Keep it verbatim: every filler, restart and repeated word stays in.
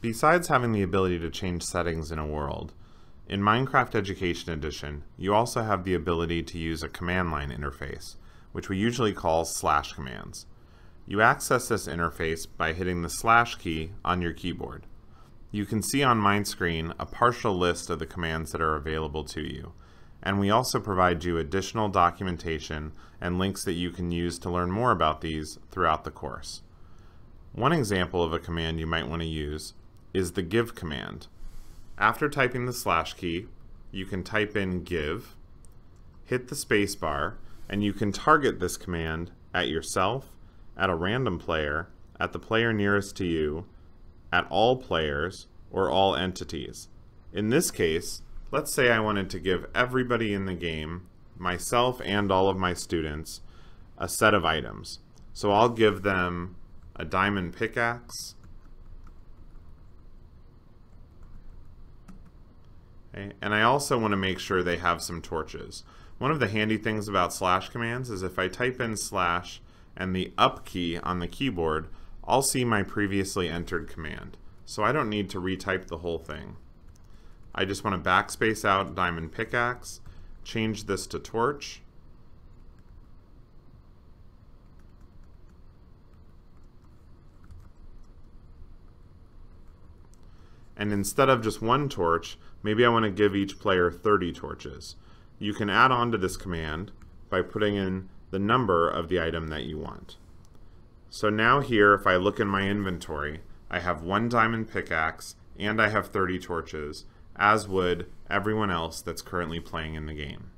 Besides having the ability to change settings in a world, in Minecraft Education Edition, you also have the ability to use a command line interface, which we usually call slash commands. You access this interface by hitting the slash key on your keyboard. You can see on my screen a partial list of the commands that are available to you, and we also provide you additional documentation and links that you can use to learn more about these throughout the course. One example of a command you might want to use is the give command. After typing the slash key, you can type in give, hit the spacebar, and you can target this command at yourself, at a random player, at the player nearest to you, at all players, or all entities. In this case, let's say I wanted to give everybody in the game, myself and all of my students, a set of items. So I'll give them a diamond pickaxe, and I also want to make sure they have some torches. One of the handy things about slash commands is if I type in slash and the up key on the keyboard, I'll see my previously entered command. So I don't need to retype the whole thing. I just want to backspace out diamond pickaxe, change this to torch, and instead of just one torch, maybe I want to give each player thirty torches. You can add on to this command by putting in the number of the item that you want. So now here, if I look in my inventory, I have one diamond pickaxe and I have thirty torches, as would everyone else that's currently playing in the game.